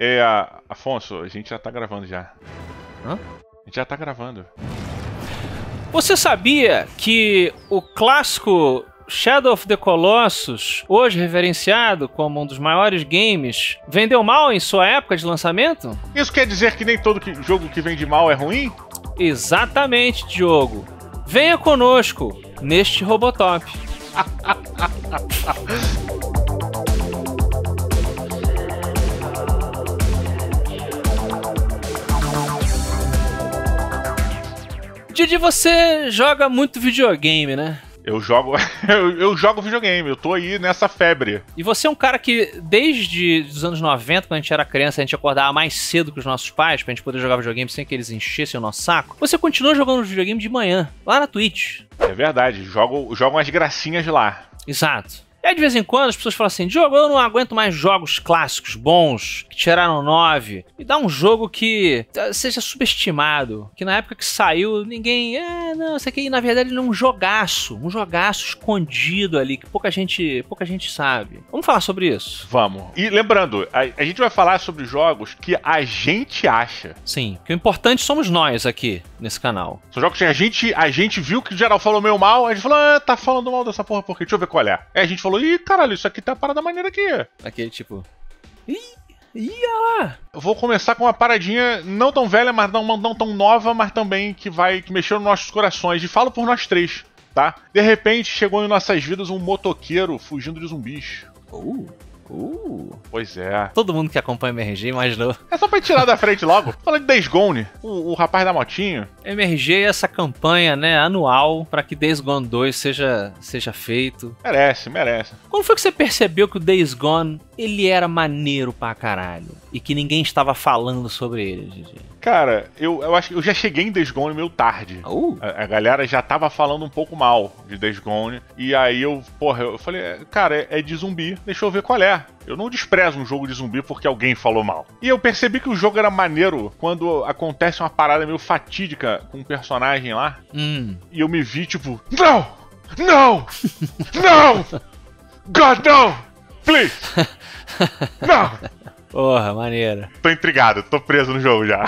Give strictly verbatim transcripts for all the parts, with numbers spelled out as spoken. É, Affonso, a gente já tá gravando já. Hã? A gente já tá gravando. Você sabia que o clássico Shadow of the Colossus, hoje reverenciado como um dos maiores games, vendeu mal em sua época de lançamento? Isso quer dizer que nem todo que, jogo que vende mal é ruim? Exatamente, Diogo. Venha conosco neste Robotop. Didi, você joga muito videogame, né? Eu jogo, eu, eu jogo videogame, eu tô aí nessa febre. E você é um cara que, desde os anos noventa, quando a gente era criança, a gente acordava mais cedo que os nossos pais pra gente poder jogar videogame sem que eles enchessem o nosso saco. Você continua jogando videogame de manhã, lá na Twitch. É verdade, jogo, jogo umas gracinhas lá. Exato. E aí, de vez em quando, as pessoas falam assim, Diogo, eu não aguento mais jogos clássicos, bons, que tiraram nove. Me dá um jogo que seja subestimado, que na época que saiu, ninguém... Ah, não, isso aqui, na verdade, ele é um jogaço. Um jogaço escondido ali, que pouca gente, pouca gente sabe. Vamos falar sobre isso? Vamos. E lembrando, a, a gente vai falar sobre jogos que a gente acha. Sim, que o importante somos nós aqui, nesse canal. São jogos que a gente, a gente viu que o geral falou meio mal, a gente falou, ah, tá falando mal dessa porra, porque deixa eu ver qual é. Aí a gente falou, falou, ih, caralho, isso aqui tá uma parada maneira aqui. Aquele tipo... Ih, ia lá. Eu vou começar com uma paradinha não tão velha, mas não, não tão nova, mas também que vai que mexer nos nossos corações. E falo por nós três, tá? De repente, chegou em nossas vidas um motoqueiro fugindo de zumbis. Uh, uh. Pois é. Todo mundo que acompanha M R G imaginou. É só pra tirar da frente logo. Falando de Days Gone, o, o rapaz da motinho. M R G é essa campanha, né, anual, pra que Days Gone dois seja, seja feito. Merece, merece. Como foi que você percebeu que o Days Gone, ele era maneiro pra caralho? E que ninguém estava falando sobre ele, Gigi? Cara, eu, eu acho que eu já cheguei em Days Gone meio tarde. Uh. A, a galera já tava falando um pouco mal de Days Gone. E aí eu, porra, eu falei, cara, é, é de zumbi, deixa eu ver qual é. Eu não desprezo um jogo de zumbi porque alguém falou mal. E eu percebi que o jogo era maneiro quando acontece uma parada meio fatídica com um personagem lá, hum. E eu me vi tipo, não, não, não, God, não, please, não. Porra, maneira. Tô intrigado, tô preso no jogo já.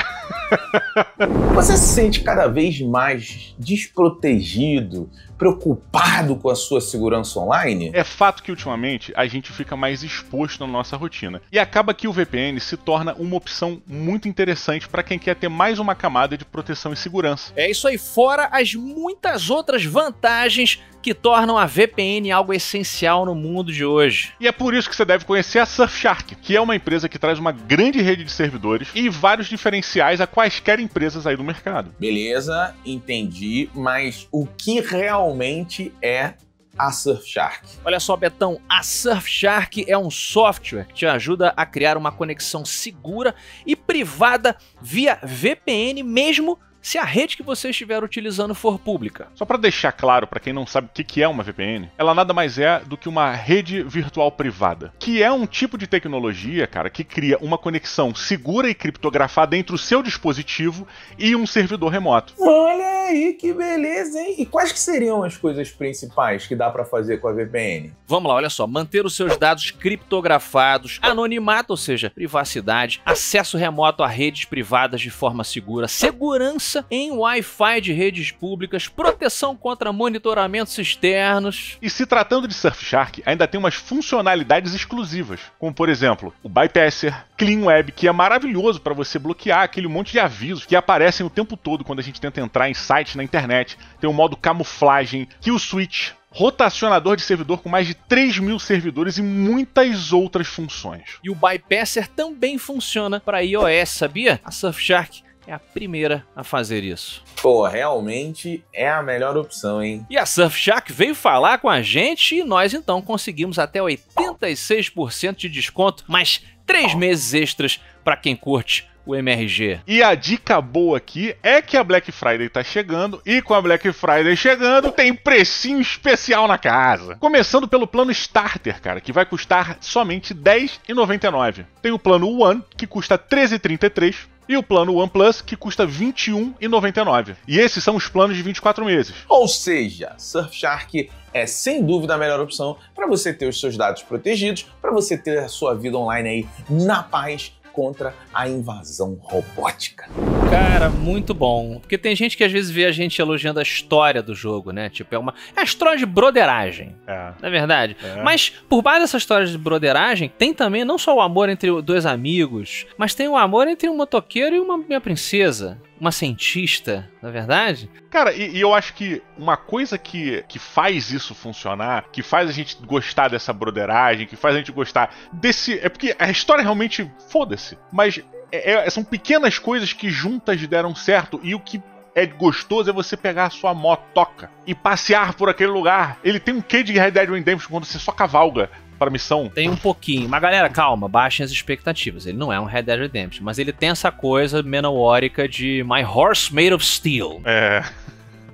Você se sente cada vez mais desprotegido, preocupado com a sua segurança online? É fato que ultimamente a gente fica mais exposto na nossa rotina. E acaba que o V P N se torna uma opção muito interessante para quem quer ter mais uma camada de proteção e segurança. É isso aí, fora as muitas outras vantagens que tornam a V P N algo essencial no mundo de hoje. E é por isso que você deve conhecer a Surfshark, que é uma empresa que traz uma grande rede de servidores e vários diferenciais a quaisquer empresas aí do mercado. Beleza, entendi, mas o que realmente é a Surfshark? Olha só, Betão, a Surfshark é um software que te ajuda a criar uma conexão segura e privada via V P N, mesmo se a rede que você estiver utilizando for pública. Só para deixar claro para quem não sabe o que é uma V P N, ela nada mais é do que uma rede virtual privada, que é um tipo de tecnologia, cara, que cria uma conexão segura e criptografada entre o seu dispositivo e um servidor remoto. Olha aí, que beleza, hein? E quais que seriam as coisas principais que dá para fazer com a V P N? Vamos lá, olha só, manter os seus dados criptografados, anonimato, ou seja, privacidade, acesso remoto a redes privadas de forma segura, segurança em Wi-Fi de redes públicas, proteção contra monitoramentos externos. E se tratando de Surfshark, ainda tem umas funcionalidades exclusivas, como por exemplo, o Bypasser, Clean Web, que é maravilhoso para você bloquear aquele monte de avisos que aparecem o tempo todo quando a gente tenta entrar em sites na internet. Tem o modo camuflagem, Kill Switch, rotacionador de servidor com mais de três mil servidores e muitas outras funções. E o Bypasser também funciona para iOS, sabia? A Surfshark é a primeira a fazer isso. Pô, realmente é a melhor opção, hein? E a Surfshark veio falar com a gente e nós, então, conseguimos até oitenta e seis por cento de desconto, mais três meses extras para quem curte o M R G. E a dica boa aqui é que a Black Friday tá chegando e com a Black Friday chegando, tem precinho especial na casa. Começando pelo plano Starter, cara, que vai custar somente dez reais e noventa e nove centavos. Tem o plano One, que custa treze reais e trinta e três centavos. E o plano OnePlus, que custa vinte e um reais e noventa e nove centavos. E esses são os planos de vinte e quatro meses. Ou seja, Surfshark é sem dúvida a melhor opção para você ter os seus dados protegidos, para você ter a sua vida online aí na paz, contra a invasão robótica. Cara, muito bom. Porque tem gente que às vezes vê a gente elogiando a história do jogo, né? Tipo, é uma... é a história de broderagem, é. Não é verdade? É. Mas por baixo dessa história de broderagem, tem também não só o amor entre dois amigos, mas tem o amor entre um motoqueiro e uma minha princesa. Uma cientista, na verdade? Cara, e, e eu acho que uma coisa que, que faz isso funcionar, que faz a gente gostar dessa broderagem, que faz a gente gostar desse... É porque a história realmente, foda-se, mas é, é, são pequenas coisas que juntas deram certo, e o que é gostoso é você pegar a sua motoca e passear por aquele lugar. Ele tem um quê de Red Dead Redemption quando você só cavalga para missão? Tem um pouquinho, mas galera, calma, baixem as expectativas, ele não é um Red Dead Redemption, mas ele tem essa coisa menowórica de My Horse Made of Steel, é,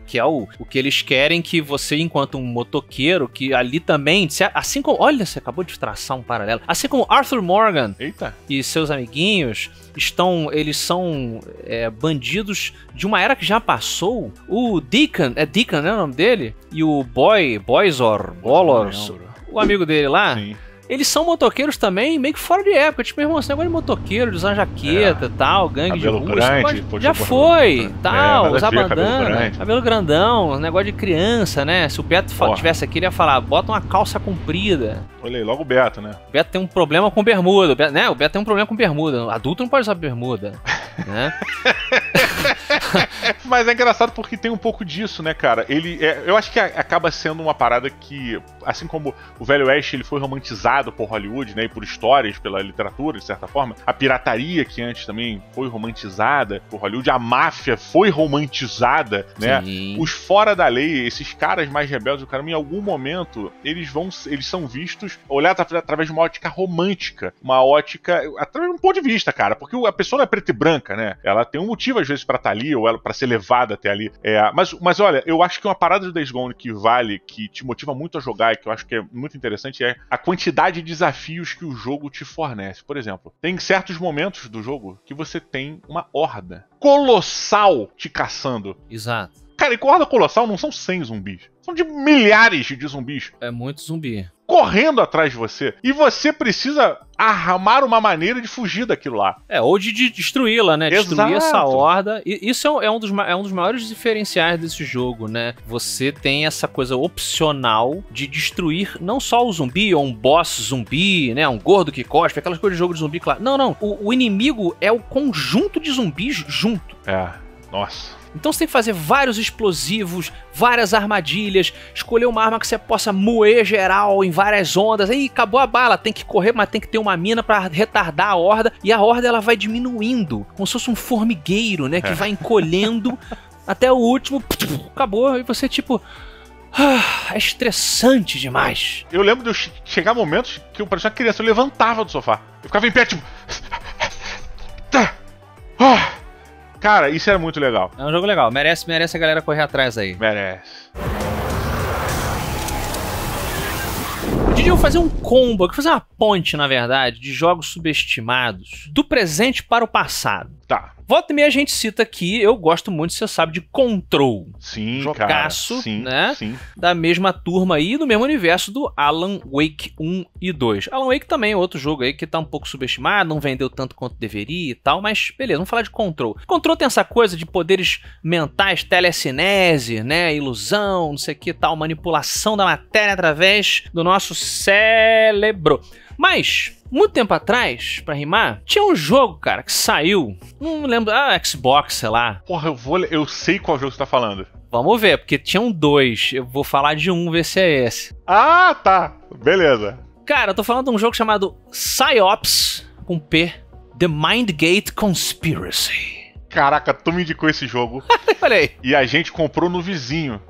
que é o, o que eles querem que você, enquanto um motoqueiro, que ali também, assim como, olha, você acabou de traçar um paralelo, assim como Arthur Morgan, eita, e seus amiguinhos estão, eles são é, bandidos de uma era que já passou, o Deacon, é Deacon, né, o nome dele? E o Boy, Boyzor, Bolors, o amigo dele lá, sim. Eles são motoqueiros também, meio que fora de época. Tipo, meu irmão, esse negócio de motoqueiro, de usar jaqueta e é, tal, gangue de rua, grande, pode, já foi, tal, é, usar bandana, cabelo, né? Cabelo grandão, negócio de criança, né? Se o Beto Porra. tivesse aqui, ele ia falar, bota uma calça comprida. Olha aí, logo o Beto, né? O Beto tem um problema com bermuda, o Beto, né? O Beto tem um problema com bermuda, adulto não pode usar bermuda, né? Mas é engraçado porque tem um pouco disso, né, cara? Ele é, eu acho que acaba sendo uma parada que, assim como o Velho Oeste, ele foi romantizado por Hollywood, né, e por histórias, pela literatura, de certa forma. A pirataria, que antes também foi romantizada por Hollywood, a máfia foi romantizada, né? Sim. Os fora da lei, esses caras mais rebeldes, o cara, em algum momento, eles vão, eles são vistos, olhar através de uma ótica romântica, uma ótica, através de um ponto de vista, cara, porque a pessoa não é preta e branca, né? Ela tem um motivo, às vezes, pra estar ali, ou ela pra ser levada até ali. É, mas, mas olha, eu acho que uma parada do Days Gone que vale, que te motiva muito a jogar e que eu acho que é muito interessante é a quantidade de desafios que o jogo te fornece. Por exemplo, tem certos momentos do jogo que você tem uma horda colossal te caçando. Exato. Cara, e com horda colossal não são cem zumbis. São de milhares de zumbis. É muito zumbi. Correndo atrás de você. E você precisa armar uma maneira de fugir daquilo lá. É, ou de, de destruí-la, né? Exato. Destruir essa horda. E isso é um, é, um dos, é um dos maiores diferenciais desse jogo, né? Você tem essa coisa opcional de destruir não só o zumbi, ou um boss zumbi, né? Um gordo que cospe, aquelas coisas de jogo de zumbi, claro. Não, não. O, o inimigo é o conjunto de zumbis junto. É, nossa. Então você tem que fazer vários explosivos, várias armadilhas, escolher uma arma que você possa moer geral em várias ondas. Aí acabou a bala, tem que correr, mas tem que ter uma mina pra retardar a horda. E a horda ela vai diminuindo, como se fosse um formigueiro, né? Que vai encolhendo até o último, acabou. E você tipo... Ah, é estressante demais. Eu lembro de eu chegar momentos que eu parecia uma criança, eu levantava do sofá. Eu ficava em pé tipo... Ah... Cara, isso era muito legal. É um jogo legal. Merece, merece a galera correr atrás aí. Merece. Didi, eu vou fazer um combo, eu vou fazer uma ponte, na verdade, de jogos subestimados. Do presente para o passado. Tá. Volta e meia a gente cita aqui, eu gosto muito, você sabe, de Control. Sim, Jogaço, cara. Sim, né? Sim. Da mesma turma aí, do mesmo universo do Alan Wake um e dois. Alan Wake também é outro jogo aí que tá um pouco subestimado, não vendeu tanto quanto deveria e tal, mas beleza, vamos falar de Control. Control tem essa coisa de poderes mentais, telecinese, né? Ilusão, não sei o que tal, manipulação da matéria através do nosso cérebro. Mas... muito tempo atrás, pra rimar, tinha um jogo, cara, que saiu, não lembro, ah, Xbox, sei lá. Porra, eu vou, eu sei qual jogo você tá falando. Vamos ver, porque tinha um dois, eu vou falar de um, ver se é esse. Ah, tá, beleza. Cara, eu tô falando de um jogo chamado PsyOps, com P, The Mindgate Conspiracy. Caraca, tu me indicou esse jogo. Falei. E a gente comprou no vizinho.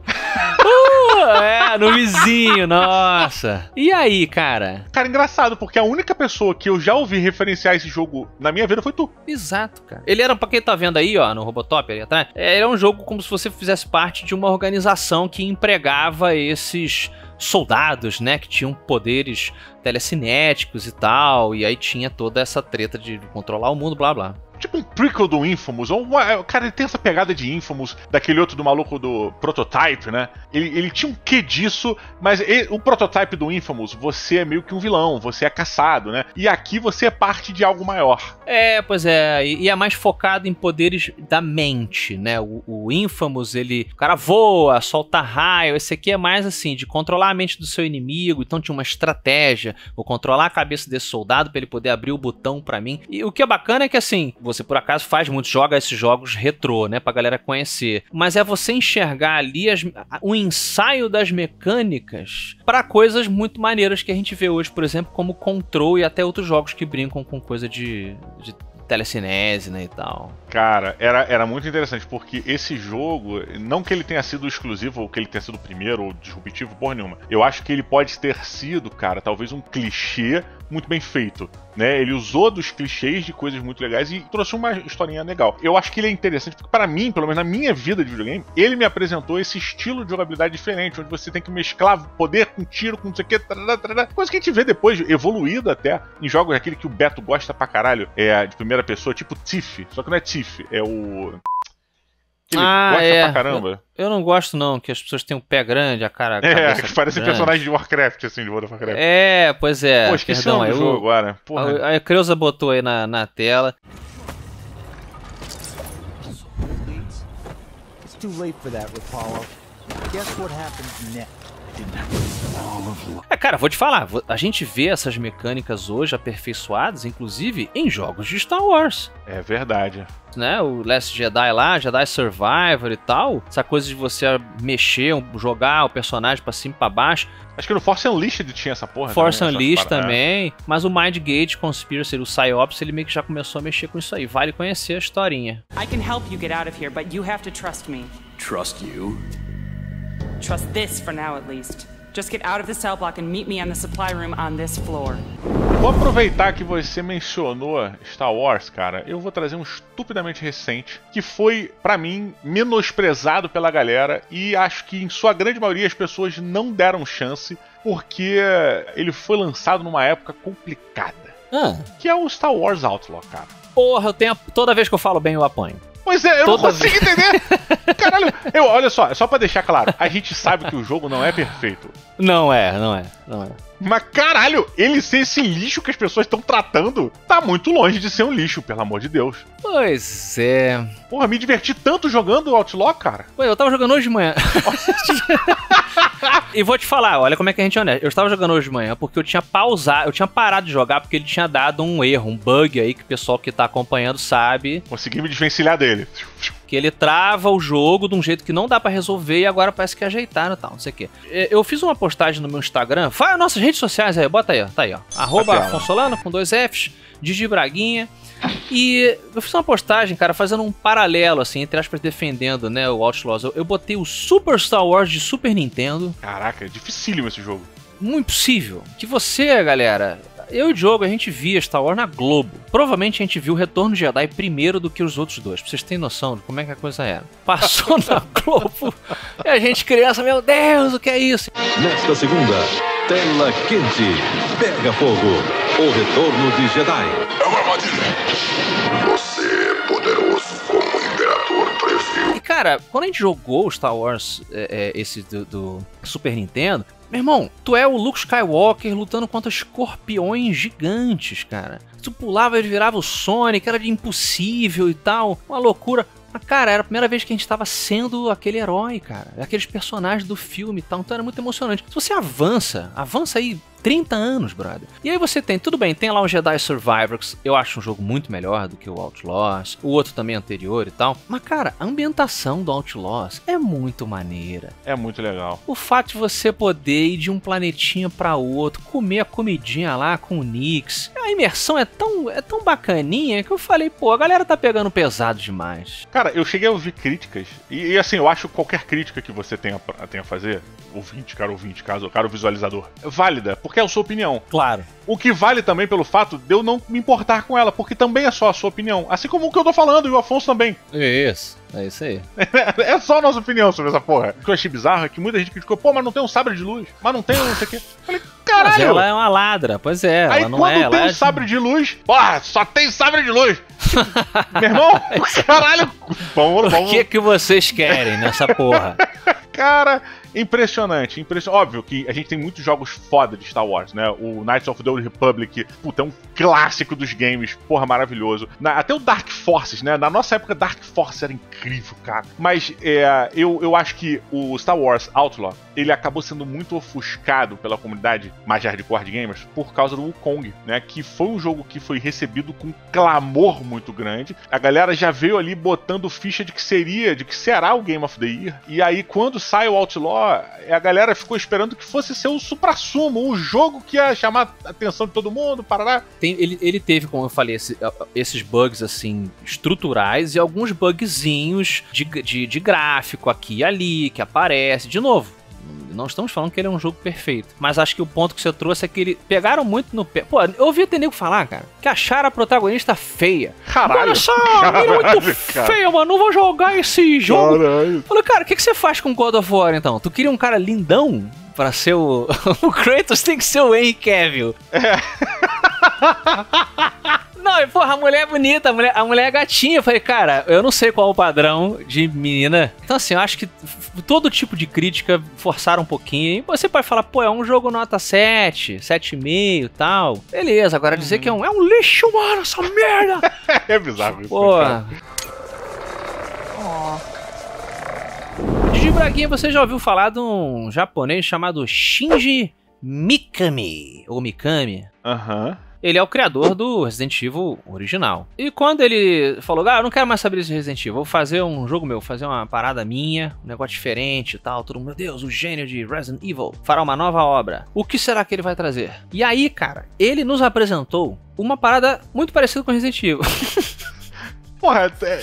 É, no vizinho, nossa. E aí, cara? Cara, engraçado, porque a única pessoa que eu já ouvi referenciar esse jogo na minha vida foi tu. Exato, cara. Ele era, pra quem tá vendo aí, ó, no RoboTop ali atrás, era um jogo como se você fizesse parte de uma organização que empregava esses soldados, né, que tinham poderes telecinéticos e tal, e aí tinha toda essa treta de controlar o mundo, blá blá. Tipo um prequel do Infamous, ou uma, cara, ele tem essa pegada de Infamous, daquele outro do maluco do Prototype, né? Ele, ele tinha um quê disso, mas ele, o Prototype do Infamous, você é meio que um vilão, você é caçado, né? E aqui você é parte de algo maior. É, pois é, e é mais focado em poderes da mente, né? O, o Infamous, ele, o cara voa, solta raio, esse aqui é mais assim, de controlar a mente do seu inimigo, então tinha uma estratégia, vou controlar a cabeça desse soldado pra ele poder abrir o botão pra mim. E o que é bacana é que assim, você por acaso faz muito, joga esses jogos retrô, né, pra galera conhecer. Mas é você enxergar ali as, o ensaio das mecânicas pra coisas muito maneiras que a gente vê hoje, por exemplo, como Control e até outros jogos que brincam com coisa de... de... telecinese, né, e tal. Cara, era, era muito interessante, porque esse jogo, não que ele tenha sido exclusivo, ou que ele tenha sido o primeiro, ou disruptivo, porra nenhuma. Eu acho que ele pode ter sido, cara, talvez um clichê muito bem feito, né? Ele usou dos clichês de coisas muito legais e trouxe uma historinha legal. Eu acho que ele é interessante, porque pra mim, pelo menos na minha vida de videogame, ele me apresentou esse estilo de jogabilidade diferente, onde você tem que mesclar poder com tiro, com não sei o que, tarará, tarará. Coisa que a gente vê depois, evoluída até, em jogos aquele que o Beto gosta pra caralho, é, de primeira pessoa, tipo Tiff, só que não é Tiff, é o... Ele ah, gosta é. pra caramba. Eu, eu não gosto não, que as pessoas têm um pé grande, a cara... É, que parece grande. Personagem de Warcraft, assim, de World of Warcraft. É, pois é. Pô, esqueci Perdão, o nome do jogo agora. Porra. A, a Creuza botou aí na, na tela. É, cara, vou te falar, a gente vê essas mecânicas hoje aperfeiçoadas, inclusive, em jogos de Star Wars. É verdade. Né, o Last Jedi lá, Jedi Survivor e tal, essa coisa de você mexer, jogar o personagem pra cima e pra baixo. Acho que no Force Unleashed tinha essa porra. Force também, Unleashed também, mas o Mindgate Conspiracy, o PsyOps, ele meio que já começou a mexer com isso aí, vale conhecer a historinha. I can help you get out of here, but you have to trust me. Trust you? Trust this for now at least. Just get out of the cell block and meet me on the supply room on this floor. Vou aproveitar que você mencionou Star Wars, cara. Eu vou trazer um estupidamente recente que foi, pra mim, menosprezado pela galera e acho que, em sua grande maioria, as pessoas não deram chance porque ele foi lançado numa época complicada. Ah. Que é o Star Wars Outlaw, cara. Porra, eu tenho... toda vez que eu falo bem, eu apanho. Pois é, eu Toda não consigo vez. entender. Caralho, eu, olha só, só pra deixar claro, a gente sabe que o jogo não é perfeito. Não é, não é, não é. Mas caralho, ele ser esse lixo que as pessoas estão tratando, tá muito longe de ser um lixo, pelo amor de Deus. Pois é. Porra, me diverti tanto jogando Outlaw, cara. Ué, eu tava jogando hoje de manhã. E vou te falar, olha como é que a gente é honesto. Eu estava jogando hoje de manhã porque eu tinha pausado, eu tinha parado de jogar porque ele tinha dado um erro, um bug aí que o pessoal que tá acompanhando sabe. Consegui me desvencilhar dele. Que ele trava o jogo de um jeito que não dá pra resolver e agora parece que ajeitaram e tal, não sei o quê. Eu fiz uma postagem no meu Instagram, fala nossas redes sociais aí, bota aí, ó, tá aí, ó. Arroba Affonso Solano, com dois Fs, Didi Braguinha. E eu fiz uma postagem, cara, fazendo um paralelo, assim, entre aspas, defendendo, né, o Outlaws. Eu, eu botei o Super Star Wars de Super Nintendo. Caraca, é dificílimo esse jogo. Muito impossível. Que você, galera... Eu e o Diogo, a gente via Star Wars na Globo. Provavelmente a gente viu o Retorno de Jedi primeiro do que os outros dois. Pra vocês terem noção de como é que a coisa era. Passou na Globo e a gente criança, meu Deus, o que é isso? Nesta segunda, tela quente, pega fogo, o Retorno de Jedi. É uma armadilha. Você é poderoso como o Imperador previu. E cara, quando a gente jogou Star Wars, é, é, esse do, do Super Nintendo... Meu irmão, tu é o Luke Skywalker lutando contra escorpiões gigantes, cara. Tu pulava e virava o Sonic, era de impossível e tal, uma loucura. Mas, cara, era a primeira vez que a gente tava sendo aquele herói, cara. Aqueles personagens do filme e tal, então era muito emocionante. Se você avança, avança aí... trinta anos, brother. E aí você tem, tudo bem, tem lá o Jedi Survivor, que eu acho um jogo muito melhor do que o Outlaws, o outro também anterior e tal. Mas, cara, a ambientação do Outlaws é muito maneira. É muito legal. O fato de você poder ir de um planetinha pra outro, comer a comidinha lá com o Nix. A imersão é tão, é tão bacaninha que eu falei, pô, a galera tá pegando pesado demais. Cara, eu cheguei a ouvir críticas, e, e assim, eu acho qualquer crítica que você tenha, tenha a fazer, ouvinte, cara, ouvinte, caso, cara, o visualizador, válida, porque porque é a sua opinião. Claro. O que vale também pelo fato de eu não me importar com ela, porque também é só a sua opinião. Assim como o que eu tô falando, e o Affonso também. Isso, é isso aí. É só a nossa opinião sobre essa porra. O que eu achei bizarro é que muita gente criticou, pô, mas não tem um sabre de luz, mas não tem um não sei o quê. Falei, caralho. Mas ela é uma ladra, pois é. Ela aí não quando é, ela tem um é... sabre de luz, porra, só tem sabre de luz. Meu irmão, caralho. Vamos, vamos. O que é que vocês querem nessa porra? Cara, impressionante, impressionante. Óbvio que a gente tem muitos jogos foda de Star Wars, né? O Knights of the Old Republic, puta, é um clássico dos games, porra, maravilhoso. Na, até o Dark Forces, né? Na nossa época, Dark Forces era incrível, cara. Mas é, eu, eu acho que o Star Wars Outlaw, ele acabou sendo muito ofuscado pela comunidade mais hardcore de gamers por causa do Wukong, né? Que foi um jogo que foi recebido com um clamor muito grande. A galera já veio ali botando ficha de que seria, de que será o Game of the Year. E aí, quando sai o Outlaw, a galera ficou esperando que fosse ser o suprassumo, o jogo que ia chamar a atenção de todo mundo, parará. Tem, ele, ele teve, como eu falei, esse, esses bugs assim, estruturais e alguns bugzinhos de, de, de gráfico aqui e ali, que aparece, de novo. Não estamos falando que ele é um jogo perfeito. Mas acho que o ponto que você trouxe é que eles pegaram muito no pé. Pô, eu ouvi até nego falar, cara, que acharam a protagonista feia. Caralho. Olha só, caralho, é muito feia, mano. Não vou jogar esse jogo. Caralho. Falei, cara, o que, que você faz com God of War, então? Tu queria um cara lindão pra ser o... o Kratos tem que ser o Henry Cavill. É. Não, e porra, a mulher é bonita, a mulher, a mulher é gatinha. Eu falei, cara, eu não sei qual é o padrão de menina. Então, assim, eu acho que todo tipo de crítica forçaram um pouquinho. E você pode falar, pô, é um jogo nota sete, sete vírgula cinco e tal. Beleza, agora uhum. dizer que é um, é um lixo, mano, essa merda. É bizarro isso. Porra. Oh. Didi Braguinha, você já ouviu falar de um japonês chamado Shinji Mikami, ou Mikami? Aham. Uhum. Ele é o criador do Resident Evil original. E quando ele falou, ah, eu não quero mais saber desse Resident Evil, vou fazer um jogo meu, fazer uma parada minha, um negócio diferente e tal, todo mundo, meu Deus, o gênio de Resident Evil, fará uma nova obra. O que será que ele vai trazer? E aí, cara, ele nos apresentou uma parada muito parecida com Resident Evil. Porra, até...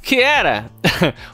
que era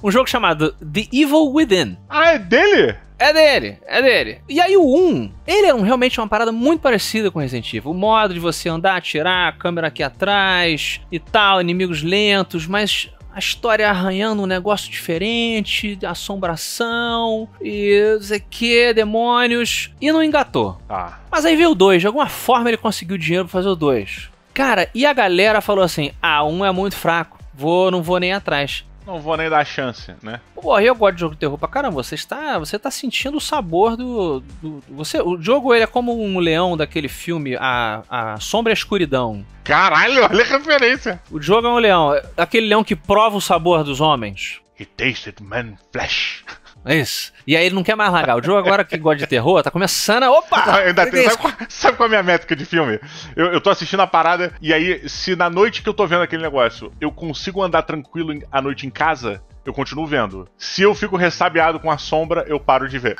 um jogo chamado The Evil Within. Ah, é dele? É dele, é dele. E aí o um, ele é um, realmente uma parada muito parecida com Resident Evil. O modo de você andar, atirar, a câmera aqui atrás e tal, inimigos lentos, mas a história arranhando um negócio diferente, assombração e não sei o que, demônios. E não engatou. Ah. Mas aí veio o dois, de alguma forma ele conseguiu dinheiro pra fazer o dois. Cara, e a galera falou assim, ah, um é muito fraco, vou, não vou nem atrás. Não vou nem dar chance, né? Pô, eu gosto de jogo de terror pra caramba. Você está, você está sentindo o sabor do... do você, o jogo, ele é como um leão daquele filme, a, a Sombra e a Escuridão. Caralho, olha a referência. O jogo é um leão. Aquele leão que prova o sabor dos homens. He tasted man flesh. É isso. E aí ele não quer mais largar. O Joe agora que gosta de terror, tá começando a... Opa! Não, ainda tem, sabe, qual, sabe qual é a minha métrica de filme? Eu, eu tô assistindo a parada e aí, se na noite que eu tô vendo aquele negócio, eu consigo andar tranquilo em, à noite em casa, eu continuo vendo. Se eu fico ressabiado com a sombra, eu paro de ver.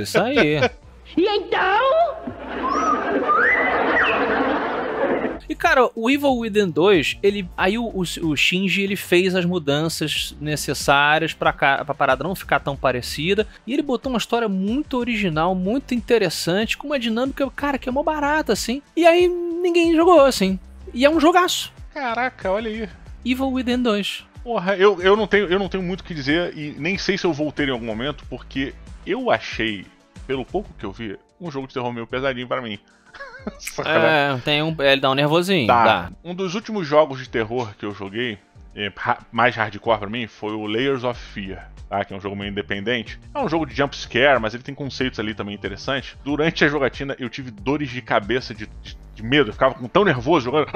Isso aí. E então... E, cara, o Evil Within dois, ele, aí o, o, o Shinji, ele fez as mudanças necessárias pra, cá, pra parada não ficar tão parecida. E ele botou uma história muito original, muito interessante, com uma dinâmica, cara, que é mó barata, assim. E aí ninguém jogou, assim. E é um jogaço. Caraca, olha aí. Evil Within dois. Porra, eu, eu, não tenho, eu não tenho muito o que dizer e nem sei se eu vou ter em algum momento, porque eu achei, pelo pouco que eu vi, um jogo de terror meio pesadinho pra mim. É, tem um, ele dá um nervosinho. Tá. Dá. Um dos últimos jogos de terror que eu joguei, mais hardcore pra mim, foi o Layers of Fear, tá? Que é um jogo meio independente. É um jogo de jump scare, mas ele tem conceitos ali também interessantes. Durante a jogatina eu tive dores de cabeça de, de, de medo, eu ficava tão nervoso jogando.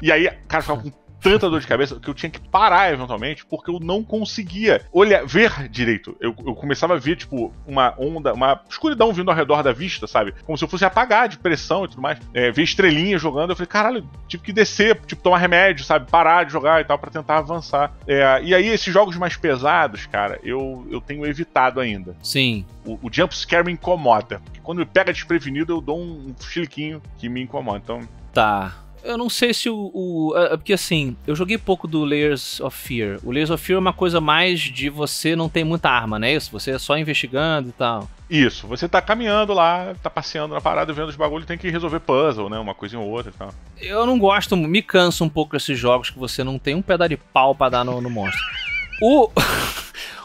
E aí, cara, ficava com tanta dor de cabeça que eu tinha que parar eventualmente porque eu não conseguia olhar, ver direito. Eu, eu começava a ver, tipo, uma onda, uma escuridão vindo ao redor da vista, sabe? Como se eu fosse apagar de pressão e tudo mais. É, ver estrelinha jogando, eu falei, caralho, tive que descer, tipo, tomar remédio, sabe? Parar de jogar e tal pra tentar avançar. É, e aí, esses jogos mais pesados, cara, eu, eu tenho evitado ainda. Sim. O, o jump scare me incomoda. Porque quando me pega desprevenido, eu dou um, um chiliquinho que me incomoda. Então... Tá... Eu não sei se o... o uh, porque assim, eu joguei pouco do Layers of Fear. O Layers of Fear é uma coisa mais de você não tem muita arma, não é isso? Você é só investigando e tal. Isso, você tá caminhando lá, tá passeando na parada, vendo os bagulhos, tem que resolver puzzle, né? Uma coisa em outra e tal. Eu não gosto, me canso um pouco desses jogos que você não tem um pedaço de pau pra dar no, no monstro. O...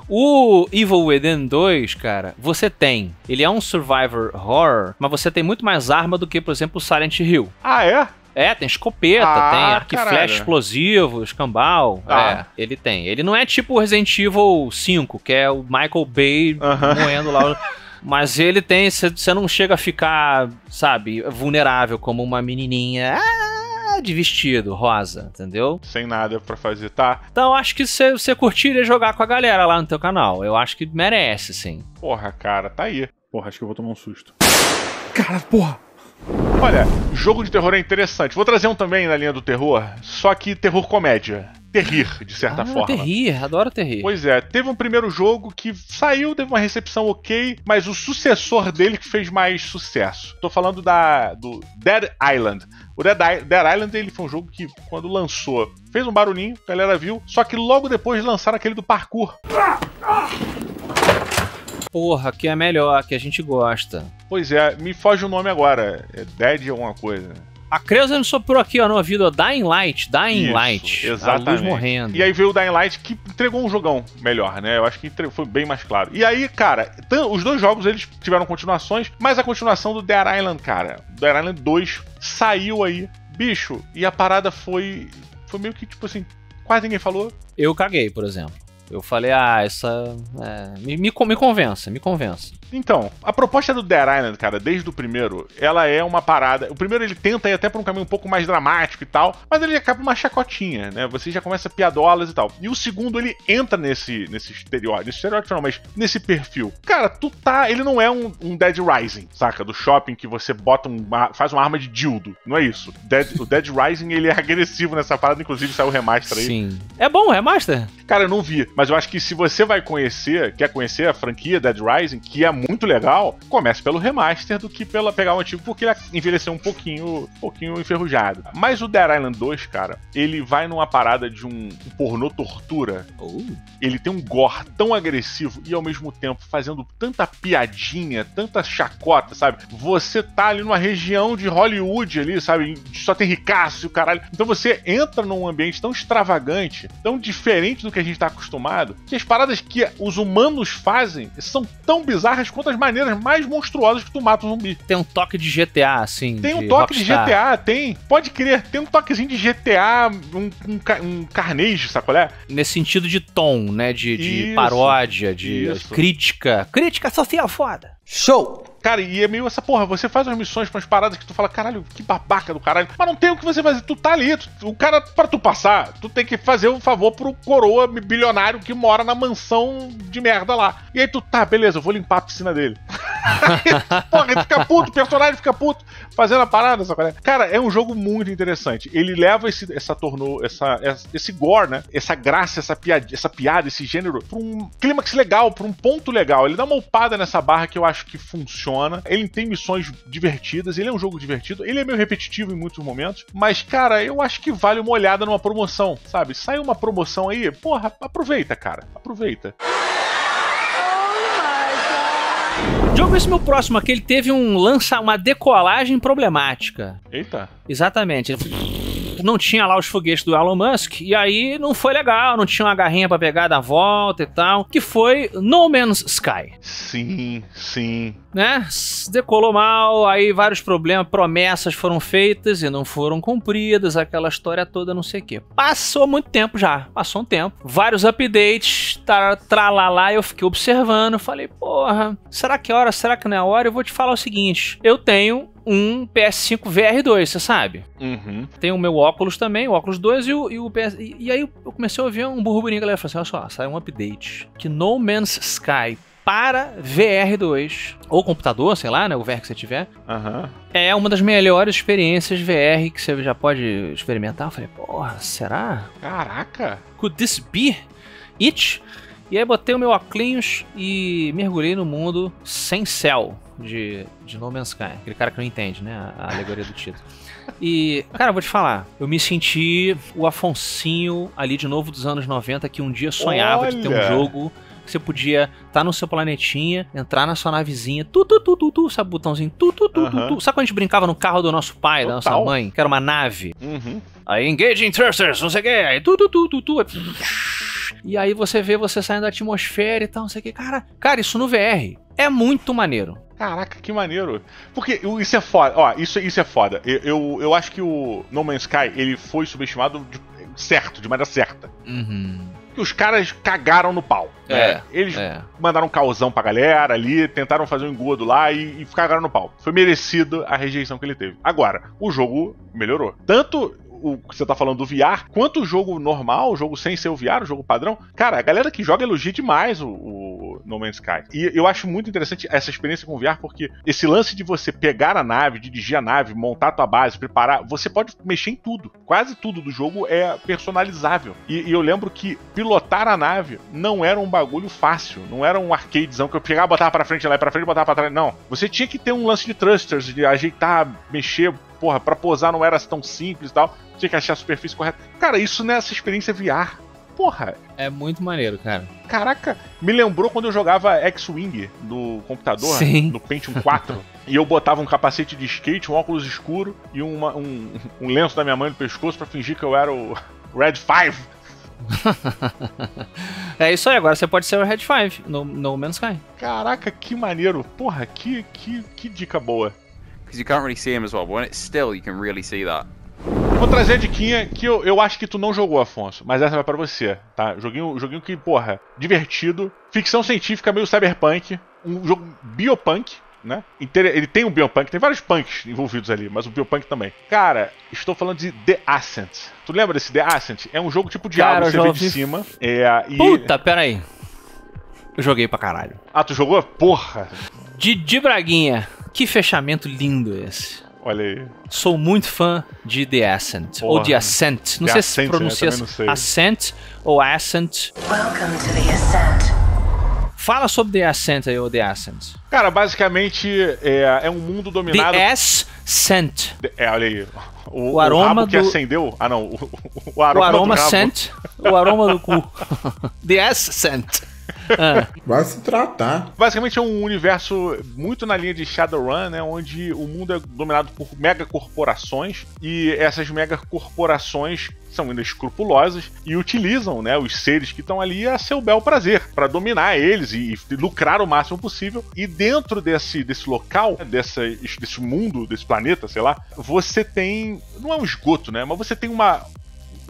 O Evil Within dois, cara, você tem. Ele é um survivor horror, mas você tem muito mais arma do que, por exemplo, o Silent Hill. Ah, é? É, tem escopeta, ah, tem arco e flecha explosivo, escambau. Ah. É, ele tem. Ele não é tipo o Resident Evil cinco, que é o Michael Bay uh-huh. moendo lá o... Mas ele tem... Você não chega a ficar, sabe, vulnerável como uma menininha... Ah! de vestido, rosa, entendeu? Sem nada pra fazer, tá? Então acho que se você curtiria jogar com a galera lá no teu canal. Eu acho que merece, sim. Porra, cara, tá aí. Porra, acho que eu vou tomar um susto. Cara, porra! Olha, jogo de terror é interessante. Vou trazer um também na linha do terror, só que terror comédia. Terrir, de certa ah, forma. Terrir, adoro terrir. Pois é, teve um primeiro jogo que saiu, teve uma recepção ok, mas o sucessor dele que fez mais sucesso. Tô falando da, do Dead Island. O Dead, I Dead Island, ele foi um jogo que, quando lançou, fez um barulhinho, a galera viu, só que logo depois lançaram aquele do parkour. Ah, ah. Porra, que é melhor, que a gente gosta. Pois é, me foge o nome agora. É Dead alguma coisa. A Creuza me soprou aqui, ó, no ouvido, ó, Dying Light, Dying Isso, Light, exatamente. A luz morrendo. E aí veio o Dying Light, que entregou um jogão melhor, né? Eu acho que foi bem mais claro. E aí, cara, os dois jogos, eles tiveram continuações, mas a continuação do Dead Island, cara, Dead Island dois, saiu aí, bicho, e a parada foi, foi meio que, tipo assim, quase ninguém falou. Eu caguei, por exemplo. Eu falei, ah, essa... É, me, me, me convença, me convença. Então, a proposta do Dead Island, cara, desde o primeiro, ela é uma parada... O primeiro ele tenta ir até pra um caminho um pouco mais dramático e tal, mas ele acaba uma chacotinha, né? Você já começa piadolas e tal. E o segundo, ele entra nesse, nesse exterior, nesse estereótipo não, mas nesse perfil. Cara, tu tá... Ele não é um, um Dead Rising, saca? Do shopping que você bota um... faz uma arma de dildo. Não é isso. Dead, o Dead Rising, ele é agressivo nessa parada, inclusive saiu o remaster aí. Sim. É bom o remaster? Cara, eu não vi. Mas eu acho que se você vai conhecer, quer conhecer a franquia Dead Rising, que é muito legal, comece pelo remaster do que pela pegar o antigo, porque ele envelheceu um pouquinho, um pouquinho enferrujado. Mas o Dead Island dois, cara, ele vai numa parada de um, um pornô tortura. Oh. Ele tem um gore tão agressivo e ao mesmo tempo fazendo tanta piadinha, tanta chacota, sabe? Você tá ali numa região de Hollywood ali, sabe? Só tem ricaço e o caralho. Então você entra num ambiente tão extravagante, tão diferente do que a gente tá acostumado, que as paradas que os humanos fazem são tão bizarras quanto as maneiras mais monstruosas que tu mata um zumbi. Tem um toque de G T A, assim. Tem um toque Rockstar. de G T A, tem. Pode crer, tem um toquezinho de G T A, um, um, um carnejo, sabe qual é? Nesse sentido de tom, né? De, de isso, paródia, de isso. crítica. Crítica social foda. Show! Cara, e é meio essa porra, você faz umas missões pra umas paradas que tu fala, caralho, que babaca do caralho. Mas não tem o que você fazer, tu tá ali, tu, o cara, pra tu passar, tu tem que fazer um favor pro coroa bilionário que mora na mansão de merda lá. E aí tu, tá, beleza, eu vou limpar a piscina dele. Porra, ele fica puto, o personagem fica puto fazendo a parada, essa coisa. Cara, é um jogo muito interessante. Ele leva esse, essa tornou, essa, essa, esse gore, né? Essa graça, essa piada, essa piada, esse gênero, pra um clímax legal, pra um ponto legal. Ele dá uma upada nessa barra que eu acho que funciona. Ele tem missões divertidas, ele é um jogo divertido, ele é meio repetitivo em muitos momentos, mas, cara, eu acho que vale uma olhada numa promoção, sabe? Sai uma promoção aí, porra, aproveita, cara. Aproveita. Jogo esse meu próximo aqui, ele teve um lança, uma decolagem problemática. Eita. Exatamente. Não tinha lá os foguetes do Elon Musk, e aí não foi legal, não tinha uma garrinha pra pegar da volta e tal, que foi No Man's Sky. Sim, sim. Né? Decolou mal, aí vários problemas, promessas foram feitas e não foram cumpridas, aquela história toda, não sei o quê. Passou muito tempo já, passou um tempo. Vários updates, tralalá, eu fiquei observando, falei, porra, será que é hora? Será que não é a hora? Eu vou te falar o seguinte. Eu tenho um P S cinco V R dois, você sabe? Uhum. Tem o meu óculos também, o óculos dois e o, e o P S... E, e aí eu comecei a ouvir um burro bonito, galera, falou assim, olha só, saiu um update que No Man's Sky para V R dois, ou computador, sei lá, né, o V R que você tiver, uhum. é uma das melhores experiências V R que você já pode experimentar. Eu falei, porra, será? Caraca! Could this be it? E aí botei o meu óculos e mergulhei no mundo sem céu. de, de No Man's Sky. Aquele cara que não entende, né? A, a alegoria do título. E, cara, eu vou te falar. Eu me senti o Afonsinho ali de novo dos anos noventa, que um dia sonhava Olha. de ter um jogo que você podia estar no seu planetinha, entrar na sua navezinha, tu, tu, tu, tu, tu, sabe, botãozinho, tu, tu, tu, uhum. tu, tu. Sabe quando a gente brincava no carro do nosso pai, Total. da nossa mãe, que era uma nave? Uhum. Aí, engaging thrusters, não sei o que, aí tu, tu, tu, tu, tu, tu. E aí você vê você saindo da atmosfera e tal, não sei o que, cara, cara, isso no V R é muito maneiro. Caraca, que maneiro. Porque isso é foda, ó, isso, isso é foda. Eu, eu, eu acho que o No Man's Sky, ele foi subestimado de, certo, de maneira certa. Uhum. Que os caras cagaram no pau. É, né? Eles é. mandaram um causão pra galera ali, tentaram fazer um engodo lá e, e cagaram no pau. Foi merecido a rejeição que ele teve. Agora, o jogo melhorou. Tanto o que você tá falando do V R, quanto o jogo normal, o jogo sem ser o V R, o jogo padrão. Cara, a galera que joga elogia demais o, o No Man's Sky. E eu acho muito interessante essa experiência com o V R, porque esse lance de você pegar a nave, dirigir a nave, montar a tua base, preparar, você pode mexer em tudo. Quase tudo do jogo é personalizável. E, e eu lembro que pilotar a nave não era um bagulho fácil. Não era um arcadezão que eu pegava, botava pra frente, lá e pra frente, botava pra trás. Não. Você tinha que ter um lance de thrusters, de ajeitar, mexer. Porra, pra posar não era tão simples e tal. Tinha que achar a superfície correta. Cara, isso nessa experiência V R, porra. É muito maneiro, cara. Caraca, me lembrou quando eu jogava X-Wing no computador, Sim. no Pentium quatro. E eu botava um capacete de skate, um óculos escuro e uma, um, um lenço da minha mãe no pescoço pra fingir que eu era o Red five. É isso aí, agora você pode ser o Red five no, no Man's Sky. Caraca, que maneiro. Porra, que, que, que dica boa. Because you can't really see him as well, but when it's still, you can really see that. Vou trazer a diquinha que eu, eu acho que tu não jogou, Affonso, mas essa vai pra você, tá? Joguinho, joguinho que, porra, divertido, ficção científica, meio cyberpunk, um jogo biopunk, né? Ele tem um biopunk, tem vários punks envolvidos ali, mas o biopunk também. Cara, estou falando de The Ascent. Tu lembra desse The Ascent? É um jogo tipo Diablo, você vê de cima. É, e... Puta, pera aí. Eu joguei pra caralho. Ah, tu jogou? Porra. Didi Braguinha. Que fechamento lindo esse. Olha aí. Sou muito fã de The Ascent. Porra. Ou The Ascent. Não The sei Ascent, se pronuncia né? Ascent ou Ascent. Welcome to The Ascent. Fala sobre The Ascent aí, ou The Ascent. Cara, basicamente é, é um mundo dominado... The Ascent. É, olha aí. O, o aroma o rabo do... que acendeu... Ah, não. O, o, o aroma, o aroma do rabo. Scent, o aroma do cu. The Ascent. Ah. Vai se tratar. Basicamente é um universo muito na linha de Shadowrun, né, onde o mundo é dominado por megacorporações e essas megacorporações são ainda escrupulosas e utilizam, né, os seres que estão ali a seu bel prazer para dominar eles e, e lucrar o máximo possível. E dentro desse, desse local, dessa, desse mundo, desse planeta, sei lá, você tem, não é um esgoto, né, mas você tem uma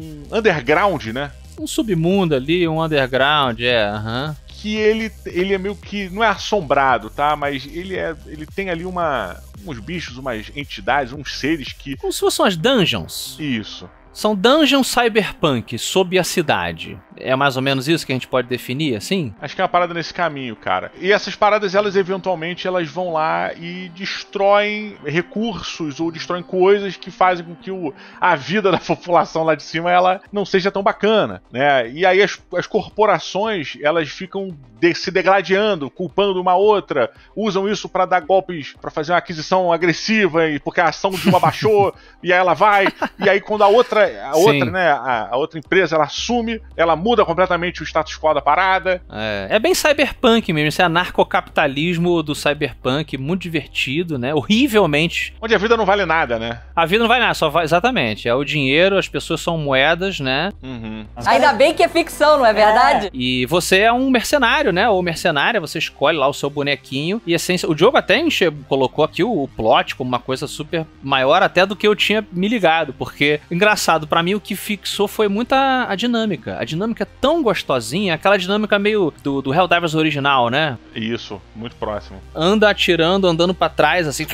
um underground, né? Um submundo ali, um underground, é, aham. Uhum. Que ele, ele é meio que, não é assombrado, tá? Mas ele, é, ele tem ali uma, uns bichos, umas entidades, uns seres que... Como se fossem as dungeons. Isso. São dungeons cyberpunk, sob a cidade. É mais ou menos isso que a gente pode definir, assim? Acho que é uma parada nesse caminho, cara. E essas paradas, elas eventualmente, elas vão lá e destroem recursos ou destroem coisas que fazem com que o, a vida da população lá de cima, ela não seja tão bacana, né? E aí as, as corporações, elas ficam de, se degladiando, culpando uma outra, usam isso pra dar golpes, pra fazer uma aquisição agressiva, e porque a ação de uma baixou, e aí ela vai, e aí quando a outra A outra, Sim. né, a, a outra empresa, ela assume, ela muda completamente o status quo da parada. É, é bem cyberpunk mesmo, esse anarcocapitalismo do cyberpunk, muito divertido, né, horrivelmente. Onde a vida não vale nada, né? A vida não vale nada, só vai, exatamente, é o dinheiro, as pessoas são moedas, né? Uhum. Ainda bem que é ficção, não é verdade? É. E você é um mercenário, né, ou mercenária, você escolhe lá o seu bonequinho e essência... O Diogo até colocou aqui o, o plot como uma coisa super maior até do que eu tinha me ligado, porque, engraçado, pra mim o que fixou foi muito a, a dinâmica. A dinâmica é tão gostosinha, aquela dinâmica meio do, do Helldivers original, né? Isso, muito próximo. Anda atirando, andando pra trás, assim,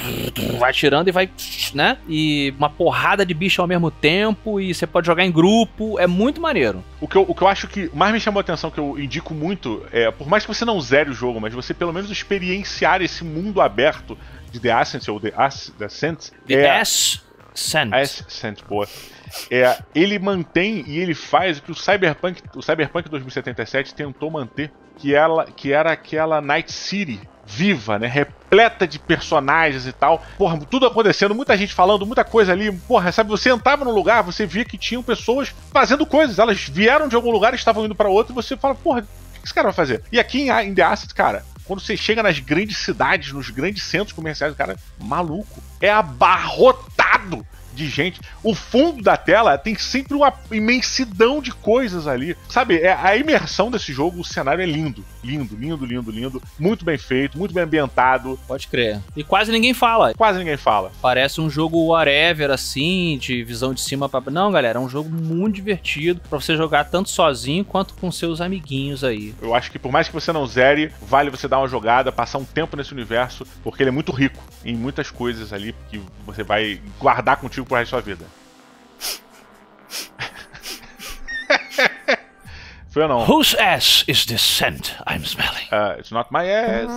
vai atirando e vai, né? E uma porrada de bicho ao mesmo tempo, e você pode jogar em grupo, é muito maneiro. O que eu, o que eu acho que mais me chamou a atenção, que eu indico muito, é, por mais que você não zere o jogo, mas você pelo menos experienciar esse mundo aberto de The Ascent, ou The Ascent... The é... Ascent... Ascent. Ascent, boa. É, ele mantém e ele faz o que o Cyberpunk, o Cyberpunk dois mil e setenta e sete tentou manter, que, ela, que era aquela Night City viva, né? Repleta de personagens e tal. Porra, tudo acontecendo, muita gente falando, muita coisa ali. Porra, sabe, você entrava num lugar, você via que tinham pessoas fazendo coisas. Elas vieram de algum lugar, estavam indo pra outro, e você fala, porra, o que esse cara vai fazer? E aqui em The Ascent, cara, quando você chega nas grandes cidades, nos grandes centros comerciais, cara, maluco, é abarrotado de gente. O fundo da tela tem sempre uma imensidão de coisas ali. Sabe, é a imersão desse jogo, o cenário é lindo. Lindo, lindo, lindo, lindo. Muito bem feito, muito bem ambientado. Pode crer. E quase ninguém fala. Quase ninguém fala. Parece um jogo whatever, assim, de visão de cima pra... Não, galera, é um jogo muito divertido pra você jogar tanto sozinho quanto com seus amiguinhos aí. Eu acho que por mais que você não zere, vale você dar uma jogada, passar um tempo nesse universo, porque ele é muito rico em muitas coisas ali que você vai guardar contigo pro resto da sua vida. Foi ou não? Whose ass is this scent I'm smelling? Uh, it's not my ass.